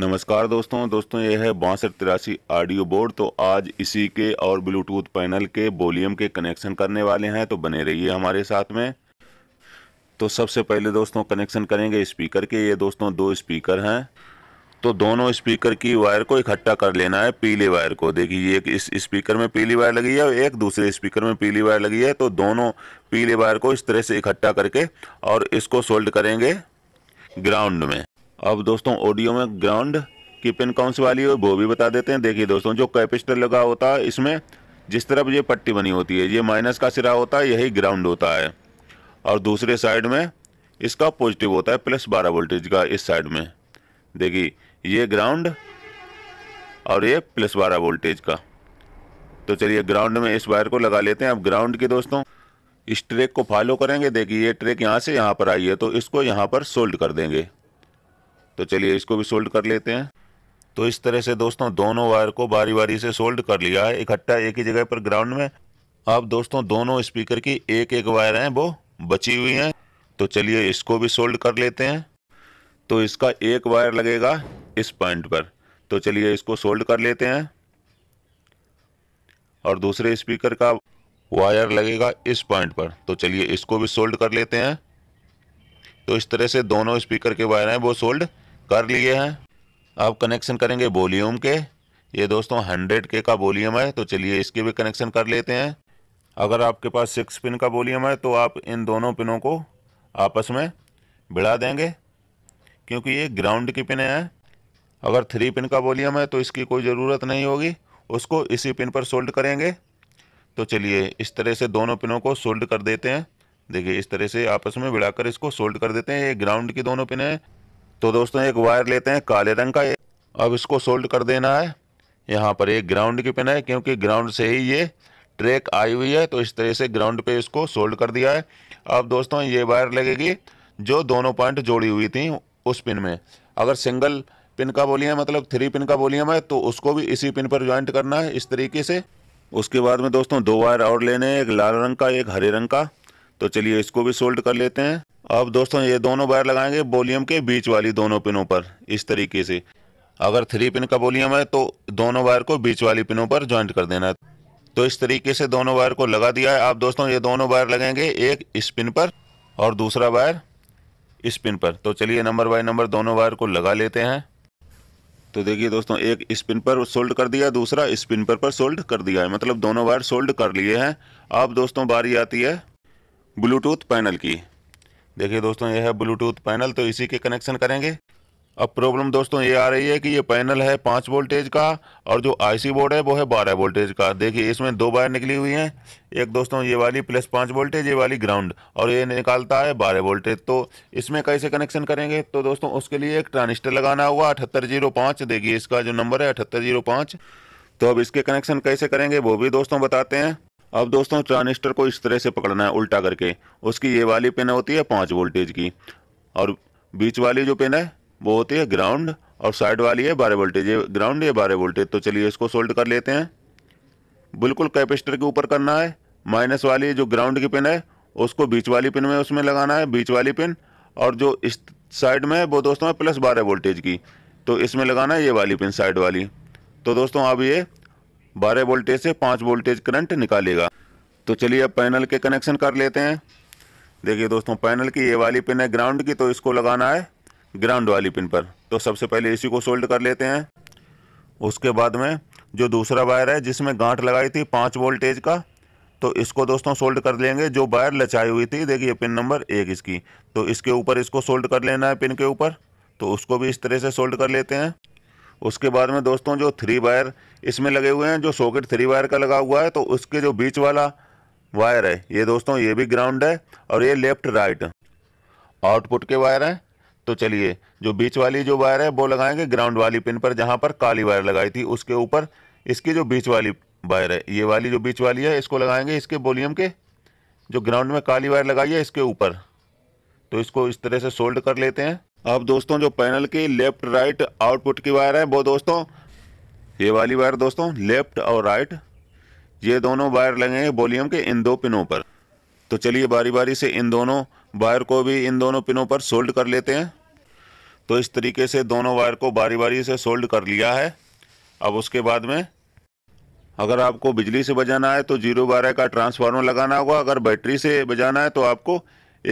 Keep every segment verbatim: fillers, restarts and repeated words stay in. नमस्कार दोस्तों दोस्तों यह है बासठ तिरासी ऑडियो बोर्ड। तो आज इसी के और ब्लूटूथ पैनल के वॉल्यूम के कनेक्शन करने वाले हैं, तो बने रहिए हमारे साथ में। तो सबसे पहले दोस्तों कनेक्शन करेंगे स्पीकर के। ये दोस्तों दो स्पीकर हैं, तो दोनों स्पीकर की वायर को इकट्ठा कर लेना है, पीली वायर को। देखिए एक इस स्पीकर में पीली वायर लगी है और एक दूसरे स्पीकर में पीली वायर लगी है। तो दोनों पीले वायर को इस तरह से इकट्ठा करके और इसको सोल्ड करेंगे ग्राउंड में। अब दोस्तों ऑडियो में ग्राउंड की पिन कौन सी वाली है वो भी बता देते हैं। देखिए दोस्तों जो कैपेसिटर लगा होता है इसमें जिस तरफ ये पट्टी बनी होती है, ये माइनस का सिरा होता है, यही ग्राउंड होता है। और दूसरे साइड में इसका पॉजिटिव होता है प्लस बारह वोल्टेज का। इस साइड में देखिए ये ग्राउंड और ये प्लस बारह वोल्टेज का। तो चलिए ग्राउंड में इस वायर को लगा लेते हैं। अब ग्राउंड की दोस्तों इस ट्रैक को फॉलो करेंगे। देखिए ये ट्रैक यहाँ से यहाँ पर आई है, तो इसको यहाँ पर सोल्ड कर देंगे। तो चलिए इसको भी सोल्ड कर लेते हैं। तो इस तरह से दोस्तों दोनों वायर को बारी बारी से सोल्ड कर लिया है इकट्ठा एक ही जगह पर ग्राउंड में। अब दोस्तों दोनों स्पीकर की एक एक वायर हैं वो बची हुई हैं, तो चलिए इसको भी सोल्ड कर लेते हैं। तो इसका एक वायर लगेगा इस पॉइंट पर, तो चलिए इसको सोल्ड कर लेते हैं। और दूसरे स्पीकर का वायर लगेगा इस पॉइंट पर, तो चलिए इसको भी सोल्ड कर लेते हैं। तो इस तरह से दोनों स्पीकर के वायर हैं वो सोल्ड कर लिए हैं। अब कनेक्शन करेंगे वॉल्यूम के। ये दोस्तों हंड्रेड के का वॉल्यूम है, तो चलिए इसके भी कनेक्शन कर लेते हैं। अगर आपके पास सिक्स पिन का वॉल्यूम है तो आप इन दोनों पिनों को आपस में भिड़ा देंगे, क्योंकि ये ग्राउंड की पिन है। अगर थ्री पिन का वॉल्यूम है तो इसकी कोई ज़रूरत नहीं होगी, उसको इसी पिन पर सोल्ड करेंगे। तो चलिए इस तरह से दोनों पिनों को सोल्ड कर देते हैं। देखिए इस तरह से आपस में भिड़ाकर इसको सोल्ड कर देते हैं। ये ग्राउंड की दोनों पिन है। तो दोस्तों एक वायर लेते हैं काले रंग का, अब इसको सोल्ड कर देना है यहाँ पर। एक ग्राउंड की पिन है, क्योंकि ग्राउंड से ही ये ट्रैक आई हुई है, तो इस तरह से ग्राउंड पे इसको सोल्ड कर दिया है। अब दोस्तों ये वायर लगेगी जो दोनों पॉइंट जोड़ी हुई थी उस पिन में। अगर सिंगल पिन का वॉल्यूम मतलब थ्री पिन का वॉल्यूम है तो उसको भी इसी पिन पर ज्वाइंट करना है इस तरीके से। उसके बाद में दोस्तों दो वायर और लेने हैं, एक लाल रंग का एक हरे रंग का। तो चलिए इसको भी सोल्ड कर लेते हैं। अब दोस्तों ये दोनों वायर लगाएंगे वॉल्यूम के बीच वाली दोनों पिनों पर इस तरीके से। अगर थ्री पिन का वॉल्यूम है तो दोनों वायर को बीच वाली पिनों पर ज्वाइंट कर देना है। तो इस तरीके से दोनों वायर को लगा दिया है। अब दोस्तों ये दोनों वायर लगेंगे, एक इस पिन पर और दूसरा वायर इस पिन पर। तो चलिए नंबर बाई नंबर दोनों वायर को लगा लेते हैं। तो देखिए दोस्तों एक इस पिन पर सोल्ड कर दिया, दूसरा इस पिन पर पर सोल्ड कर दिया है, मतलब दोनों वायर सोल्ड कर लिए हैं। अब दोस्तों बारी आती है ब्लूटूथ पैनल की। देखिए दोस्तों यह है ब्लूटूथ पैनल, तो इसी के कनेक्शन करेंगे। अब प्रॉब्लम दोस्तों ये आ रही है कि ये पैनल है पाँच वोल्टेज का और जो आईसी बोर्ड है वो है बारह वोल्टेज का। देखिए इसमें दो वायर निकली हुई हैं, एक दोस्तों ये वाली प्लस पाँच वोल्टेज, ये वाली ग्राउंड, और ये निकालता है बारह वोल्टेज। तो इसमें कैसे कनेक्शन करेंगे? तो दोस्तों उसके लिए एक ट्रांजिस्टर लगाना होगा अठहत्तर जीरो पाँच। देखिए इसका जो नंबर है अठहत्तर जीरो पाँच। तो अब इसके कनेक्शन कैसे करेंगे वो भी दोस्तों बताते हैं। अब दोस्तों ट्रांजिस्टर को इस तरह से पकड़ना है उल्टा करके। उसकी ये वाली पिन होती है पाँच वोल्टेज की, और बीच वाली जो पिन है वो होती है ग्राउंड, और साइड वाली है बारह वोल्टेज। ये ग्राउंड ये बारह वोल्टेज। तो चलिए इसको सोल्ड कर लेते हैं। बिल्कुल कैपेसिटर के ऊपर करना है। माइनस वाली जो ग्राउंड की पिन है उसको बीच वाली पिन में उसमें लगाना है, बीच वाली पिन। और जो इस साइड में वो दोस्तों है प्लस बारह वोल्टेज की, तो इसमें लगाना है ये वाली पिन, साइड वाली। तो दोस्तों अब ये बारह वोल्टेज से पाँच वोल्टेज करंट निकालेगा। तो चलिए अब पैनल के कनेक्शन कर लेते हैं। देखिए दोस्तों पैनल की ये वाली पिन है ग्राउंड की, तो इसको लगाना है ग्राउंड वाली पिन पर। तो सबसे पहले इसी को सोल्ड कर लेते हैं। उसके बाद में जो दूसरा वायर है जिसमें गांठ लगाई थी पाँच वोल्टेज का, तो इसको दोस्तों सोल्ड कर लेंगे। जो वायर लचाई हुई थी, देखिए पिन नंबर एक इसकी, तो इसके ऊपर इसको सोल्ड कर लेना है पिन के ऊपर। तो उसको भी इस तरह से सोल्ड कर लेते हैं। उसके बाद में दोस्तों जो थ्री वायर इसमें लगे हुए हैं, जो सॉकेट थ्री वायर का लगा हुआ है, तो उसके जो बीच वाला वायर है ये दोस्तों ये भी ग्राउंड है, और ये लेफ्ट राइट आउटपुट के वायर हैं। तो चलिए जो बीच वाली जो वायर है वो लगाएंगे ग्राउंड वाली पिन पर, जहाँ पर काली वायर लगाई थी उसके ऊपर। इसकी जो बीच वाली वायर है, ये वाली जो बीच वाली है, इसको लगाएंगे इसके वॉल्यूम के, जो ग्राउंड में काली वायर लगाई है, इसके ऊपर। तो इसको इस तरह से सोल्ड कर लेते हैं। अब दोस्तों जो पैनल की लेफ्ट राइट आउटपुट की वायर है वो दोस्तों ये वाली वायर दोस्तों लेफ्ट और राइट ये दोनों वायर लगेंगे वॉल्यूम के इन दो पिनों पर। तो चलिए बारी बारी से इन दोनों वायर को भी इन दोनों पिनों पर सोल्ड कर लेते हैं। तो इस तरीके से दोनों वायर को बारी बारी से सोल्ड कर लिया है। अब उसके बाद में अगर आपको बिजली से बजाना है तो जीरो बारह का ट्रांसफार्मर लगाना होगा। अगर बैटरी से बजाना है तो आपको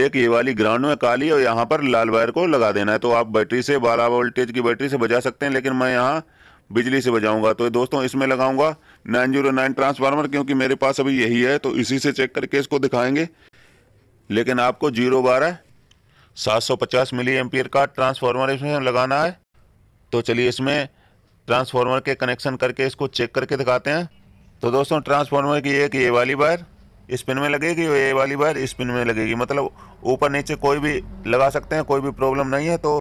एक ये वाली ग्राउंड में काली और यहाँ पर लाल वायर को लगा देना है। तो आप बैटरी से बारह वोल्टेज की बैटरी से बजा सकते हैं, लेकिन मैं यहाँ बिजली से बजाऊंगा। तो दोस्तों इसमें लगाऊंगा नाइन जीरो नाइन ट्रांसफार्मर, क्योंकि मेरे पास अभी यही है तो इसी से चेक करके इसको दिखाएंगे। लेकिन आपको जीरो बारह सात सौ पचास मिली एम्पियर का ट्रांसफार्मर इसमें लगाना है। तो चलिए इसमें ट्रांसफार्मर के कनेक्शन करके इसको चेक करके दिखाते हैं। तो दोस्तों ट्रांसफार्मर की एक ये वाली वायर स्पिन में लगेगी, ये वाली वायर स्पिन में लगेगी, मतलब ऊपर नीचे कोई भी लगा सकते हैं, कोई भी प्रॉब्लम नहीं है। तो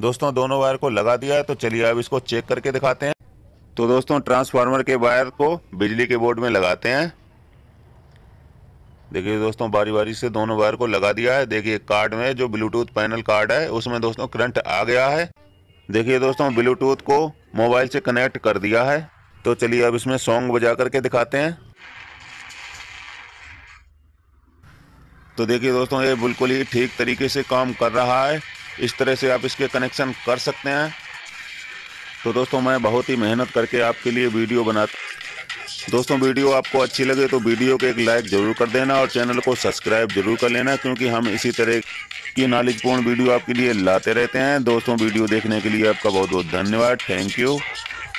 दोस्तों दोनों वायर को लगा दिया है, तो चलिए अब इसको चेक करके दिखाते हैं। तो दोस्तों ट्रांसफार्मर के वायर को बिजली के बोर्ड में लगाते हैं। देखिए दोस्तों बारी बारी से दोनों वायर को लगा दिया है। देखिए कार्ड में जो ब्लूटूथ पैनल कार्ड है उसमें दोस्तों करंट आ गया है। देखिए दोस्तों ब्लूटूथ को मोबाइल से कनेक्ट कर दिया है। तो चलिए अब इसमें सॉन्ग बजा करके दिखाते हैं। तो देखिए दोस्तों ये बिल्कुल ही ठीक तरीके से काम कर रहा है। इस तरह से आप इसके कनेक्शन कर सकते हैं। तो दोस्तों मैं बहुत ही मेहनत करके आपके लिए वीडियो बनाता। दोस्तों वीडियो आपको अच्छी लगे तो वीडियो को एक लाइक ज़रूर कर देना और चैनल को सब्सक्राइब जरूर कर लेना, क्योंकि हम इसी तरह की नॉलेजपूर्ण वीडियो आपके लिए लाते रहते हैं। दोस्तों वीडियो देखने के लिए आपका बहुत बहुत धन्यवाद। Thank you.